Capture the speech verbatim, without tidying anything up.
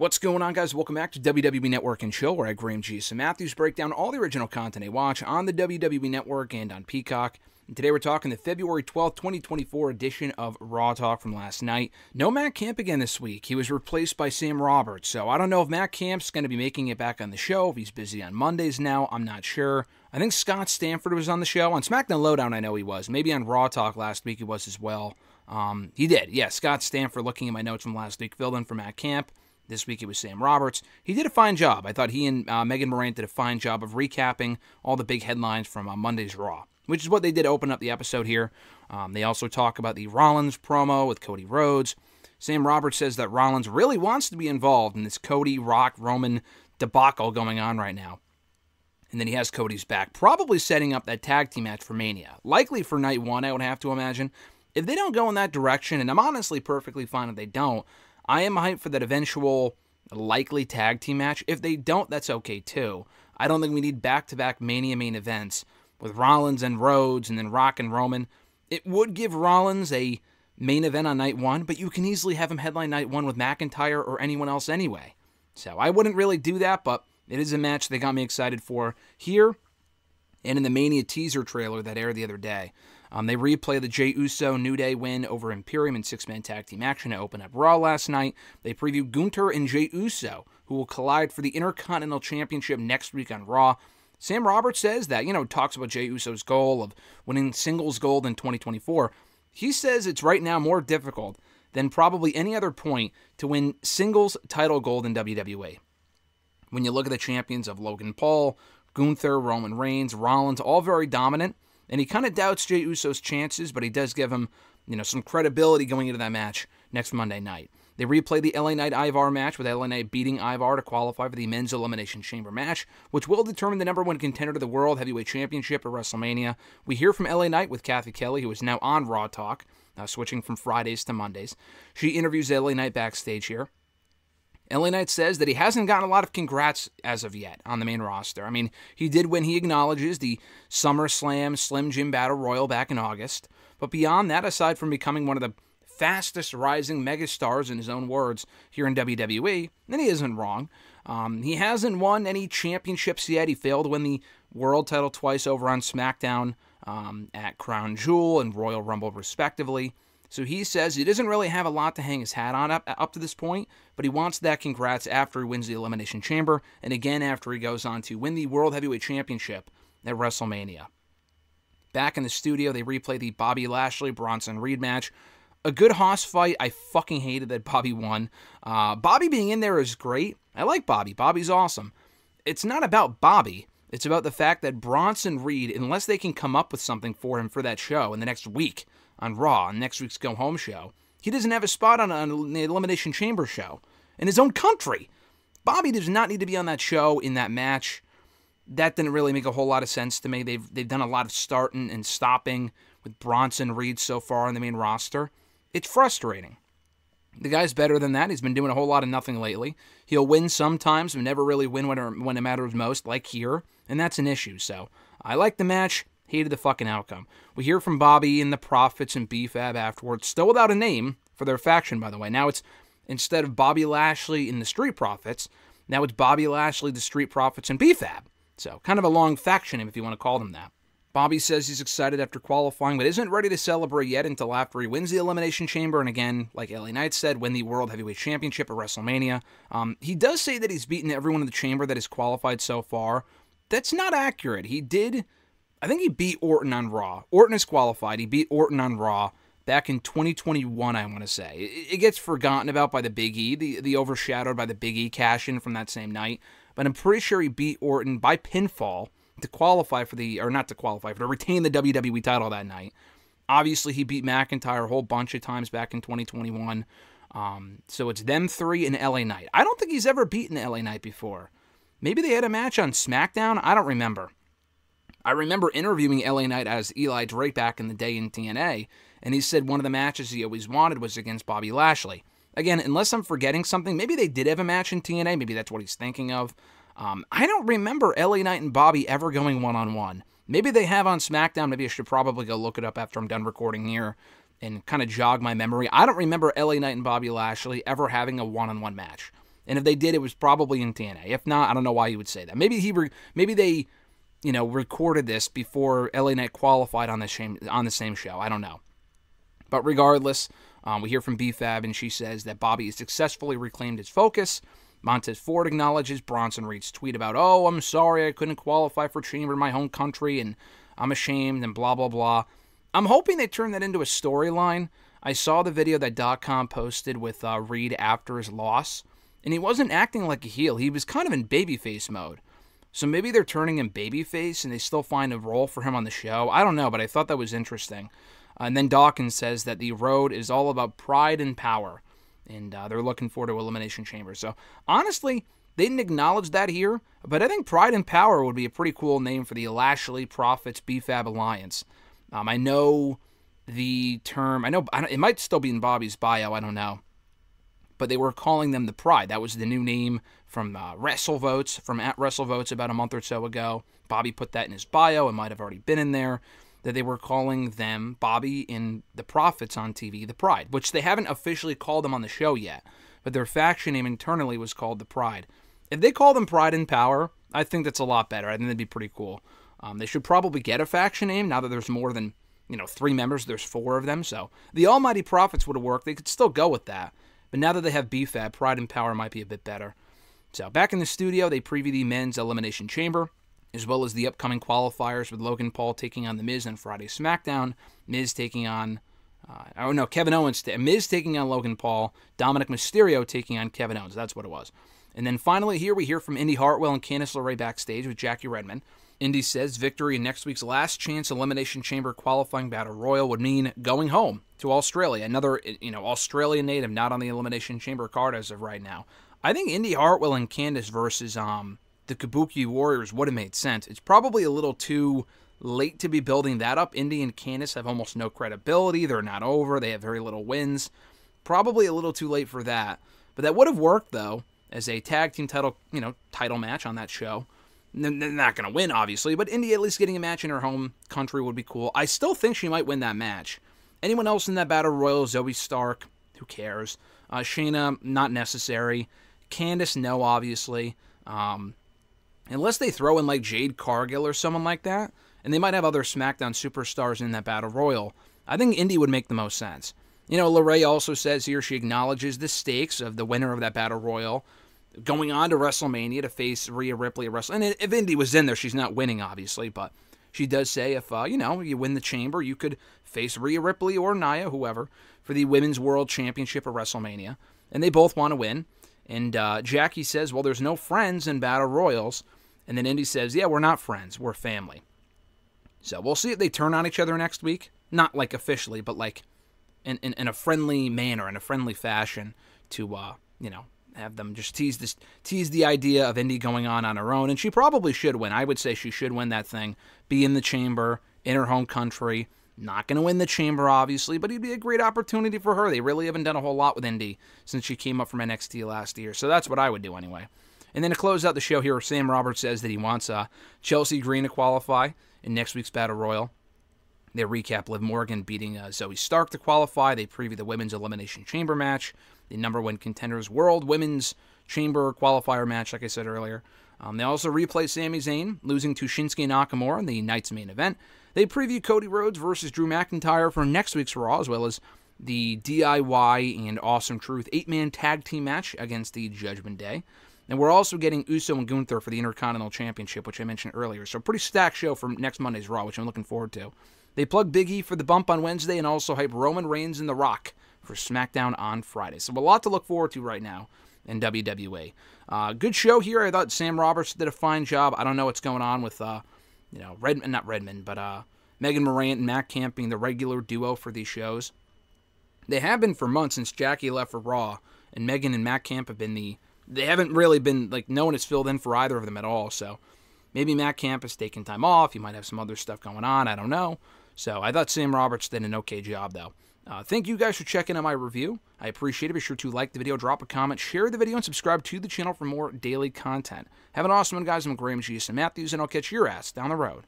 What's going on, guys? Welcome back to W W E Network and Chill, where I, Graham G S M Matthews, break down all the original content I watch on the W W E Network and on Peacock. And today we're talking the February twelfth, twenty twenty-four edition of Raw Talk from last night. No Matt Camp again this week. He was replaced by Sam Roberts, so I don't know if Matt Camp's going to be making it back on the show. If he's busy on Mondays now, I'm not sure. I think Scott Stanford was on the show. On SmackDown Lowdown, I know he was. Maybe on Raw Talk last week he was as well. Um, he did. Yeah, Scott Stanford, looking at my notes from last week, filled in for Matt Camp. This week it was Sam Roberts. He did a fine job. I thought he and uh, Megan Morant did a fine job of recapping all the big headlines from uh, Monday's Raw, which is what they did to open up the episode here. Um, they also talk about the Rollins promo with Cody Rhodes. Sam Roberts says that Rollins really wants to be involved in this Cody, Rock, Roman debacle going on right now. And then he has Cody's back, probably setting up that tag team match for Mania. Likely for night one, I would have to imagine. If they don't go in that direction, and I'm honestly perfectly fine if they don't, I am hyped for that eventual likely tag team match. If they don't, that's okay too. I don't think we need back-to-back Mania main events with Rollins and Rhodes and then Rock and Roman. It would give Rollins a main event on night one, but you can easily have him headline night one with McIntyre or anyone else anyway. So I wouldn't really do that, but it is a match that got me excited for here and in the Mania teaser trailer that aired the other day. Um, they replay the Jey Uso New Day win over Imperium in six-man tag team action to open up Raw last night. They preview Gunter and Jey Uso, who will collide for the Intercontinental Championship next week on Raw. Sam Roberts says that, you know, talks about Jey Uso's goal of winning singles gold in twenty twenty-four. He says it's right now more difficult than probably any other point to win singles title gold in W W E. When you look at the champions of Logan Paul, Gunther, Roman Reigns, Rollins, all very dominant. And he kind of doubts Jey Uso's chances, but he does give him, you know, some credibility going into that match next Monday night. They replay the L A Knight Ivar match, with L A Knight beating Ivar to qualify for the Men's Elimination Chamber match, which will determine the number one contender to the World Heavyweight Championship at WrestleMania. We hear from L A Knight with Kathy Kelly, who is now on Raw Talk, uh, switching from Fridays to Mondays. She interviews L A Knight backstage here. L A Knight says that he hasn't gotten a lot of congrats as of yet on the main roster. I mean, he did when he acknowledges the SummerSlam Slim Jim Battle Royal back in August. But beyond that, aside from becoming one of the fastest rising megastars in his own words here in W W E, and he isn't wrong, um, he hasn't won any championships yet. He failed to win the world title twice over on SmackDown um, at Crown Jewel and Royal Rumble, respectively. So he says he doesn't really have a lot to hang his hat on up, up to this point, but he wants that congrats after he wins the Elimination Chamber, and again after he goes on to win the World Heavyweight Championship at WrestleMania. Back in the studio, they replay the Bobby Lashley Bronson Reed match. A good hoss fight. I fucking hated that Bobby won. Uh, Bobby being in there is great. I like Bobby. Bobby's awesome. It's not about Bobby. It's about the fact that Bronson Reed, unless they can come up with something for him for that show in the next week, on Raw, on next week's Go Home show, he doesn't have a spot on an Elimination Chamber show in his own country. Bobby does not need to be on that show in that match. That didn't really make a whole lot of sense to me. They've, they've done a lot of starting and stopping with Bronson Reed so far on the main roster. It's frustrating. The guy's better than that. He's been doing a whole lot of nothing lately. He'll win sometimes, but never really win when, when it matters most, like here, and that's an issue. So I like the match. Hated the fucking outcome. We hear from Bobby and the Profits and B-Fab afterwards, still without a name for their faction, by the way. Now it's, instead of Bobby Lashley and the Street Profits, now it's Bobby Lashley, the Street Profits, and B-Fab. So, kind of a long faction name, if you want to call them that. Bobby says he's excited after qualifying, but isn't ready to celebrate yet until after he wins the Elimination Chamber, and again, like L A Knight said, win the World Heavyweight Championship at WrestleMania. Um, he does say that he's beaten everyone in the Chamber that has qualified so far. That's not accurate. He did... I think he beat Orton on Raw. Orton is qualified. He beat Orton on Raw back in twenty twenty-one, I want to say. It, it gets forgotten about by the Big E, the, the overshadowed by the Big E cash-in from that same night. But I'm pretty sure he beat Orton by pinfall to qualify for the, or not to qualify, but to retain the W W E title that night. Obviously, he beat McIntyre a whole bunch of times back in twenty twenty-one. Um, so it's them three and L A Knight. I don't think he's ever beaten L A Knight before. Maybe they had a match on SmackDown? I don't remember. I remember interviewing L A Knight as Eli Drake back in the day in T N A, and he said one of the matches he always wanted was against Bobby Lashley. Again, unless I'm forgetting something, maybe they did have a match in T N A, maybe that's what he's thinking of. Um, I don't remember L A Knight and Bobby ever going one-on-one. Maybe they have on SmackDown, maybe I should probably go look it up after I'm done recording here and kind of jog my memory. I don't remember L A Knight and Bobby Lashley ever having a one-on-one match. And if they did, it was probably in T N A. If not, I don't know why he would say that. Maybe he, re maybe they, you know, recorded this before L A Knight qualified on the same on the same show. I don't know. But regardless, um, we hear from B-Fab, and she says that Bobby has successfully reclaimed his focus. Montez Ford acknowledges Bronson Reed's tweet about, "Oh, I'm sorry, I couldn't qualify for Chamber in my home country, and I'm ashamed," and blah blah blah. I'm hoping they turn that into a storyline. I saw the video that dot com posted with uh, Reed after his loss, and he wasn't acting like a heel. He was kind of in babyface mode. So maybe they're turning him babyface and they still find a role for him on the show. I don't know, but I thought that was interesting. Uh, and then Dawkins says that the road is all about pride and power, and uh, they're looking forward to Elimination Chamber. So honestly, they didn't acknowledge that here, but I think Pride and Power would be a pretty cool name for the Lashley Profits B-Fab Alliance. Um, I know the term, I know it might still be in Bobby's bio, I don't know, but they were calling them the Pride. That was the new name from uh, WrestleVotes, from at WrestleVotes about a month or so ago. Bobby put that in his bio. It might have already been in there, that they were calling them, Bobby and the Profits on T V, the Pride, which they haven't officially called them on the show yet, but their faction name internally was called the Pride. If they call them Pride and Power, I think that's a lot better. I think that'd be pretty cool. Um, they should probably get a faction name now that there's more than, you know, three members. There's four of them, so the Almighty Profits would have worked. They could still go with that, but now that they have B-Fab, Pride and Power might be a bit better. So back in the studio, they preview the men's Elimination Chamber, as well as the upcoming qualifiers with Logan Paul taking on The Miz on Friday SmackDown, Miz taking on, uh, oh no, Kevin Owens, Miz taking on Logan Paul, Dominic Mysterio taking on Kevin Owens, that's what it was. And then finally here we hear from Indi Hartwell and Candice LeRae backstage with Jackie Redmond. Indi says victory in next week's Last Chance Elimination Chamber qualifying battle royal would mean going home to Australia. Another, you know, Australian native not on the Elimination Chamber card as of right now. I think Indi Hartwell and Candice versus um the Kabuki Warriors would have made sense. It's probably a little too late to be building that up. Indi and Candice have almost no credibility. They're not over. They have very little wins. Probably a little too late for that. But that would have worked though as a tag team title, you know, title match on that show. They're not going to win, obviously, but Indi at least getting a match in her home country would be cool. I still think she might win that match. Anyone else in that battle royal? Zoe Stark, who cares? Uh, Shayna, not necessary. Candice, no, obviously. Um, unless they throw in like Jade Cargill or someone like that, and they might have other SmackDown superstars in that battle royal. I think Indi would make the most sense. You know, LeRae also says here she acknowledges the stakes of the winner of that battle royal going on to WrestleMania to face Rhea Ripley at WrestleMania. And if Indi was in there, she's not winning, obviously, but she does say if, uh, you know, you win the chamber, you could face Rhea Ripley or Nia, whoever, for the Women's World Championship at WrestleMania. And they both want to win. And uh, Jackie says, well, there's no friends in battle royals. And then Indi says, yeah, we're not friends. We're family. So we'll see if they turn on each other next week. Not, like, officially, but, like, In, in, in a friendly manner, in a friendly fashion, to, uh, you know, have them just tease this, tease the idea of Indi going on on her own. And she probably should win. I would say she should win that thing. Be in the chamber, in her home country. Not going to win the chamber, obviously, but it'd be a great opportunity for her. They really haven't done a whole lot with Indi since she came up from N X T last year. So that's what I would do anyway. And then to close out the show here, Sam Roberts says that he wants uh, Chelsea Green to qualify in next week's Battle Royal. They recap Liv Morgan beating uh, Zoe Stark to qualify. They preview the Women's Elimination Chamber match, the number one contenders World Women's Chamber qualifier match, like I said earlier. Um, they also replay Sami Zayn losing to Shinsuke Nakamura in the night's main event. They preview Cody Rhodes versus Drew McIntyre for next week's Raw, as well as the D I Y and Awesome Truth eight-man tag team match against the Judgment Day. And we're also getting Uso and Gunter for the Intercontinental Championship, which I mentioned earlier. So a pretty stacked show for next Monday's Raw, which I'm looking forward to. They plug Big E for the bump on Wednesday and also hype Roman Reigns and The Rock for SmackDown on Friday. So a lot to look forward to right now in W W E. Uh, good show here. I thought Sam Roberts did a fine job. I don't know what's going on with, uh, you know, Redmond, not Redmond, but uh, Megan Morant and Matt Camp being the regular duo for these shows. They have been for months since Jackie left for Raw, and Megan and Matt Camp have been the, they haven't really been, like, no one has filled in for either of them at all. So maybe Matt Camp has taken time off. He might have some other stuff going on. I don't know. So I thought Sam Roberts did an okay job, though. Uh, thank you guys for checking out my review. I appreciate it. Be sure to like the video, drop a comment, share the video, and subscribe to the channel for more daily content. Have an awesome one, guys. I'm Graham Matthews, and I'll catch your ass down the road.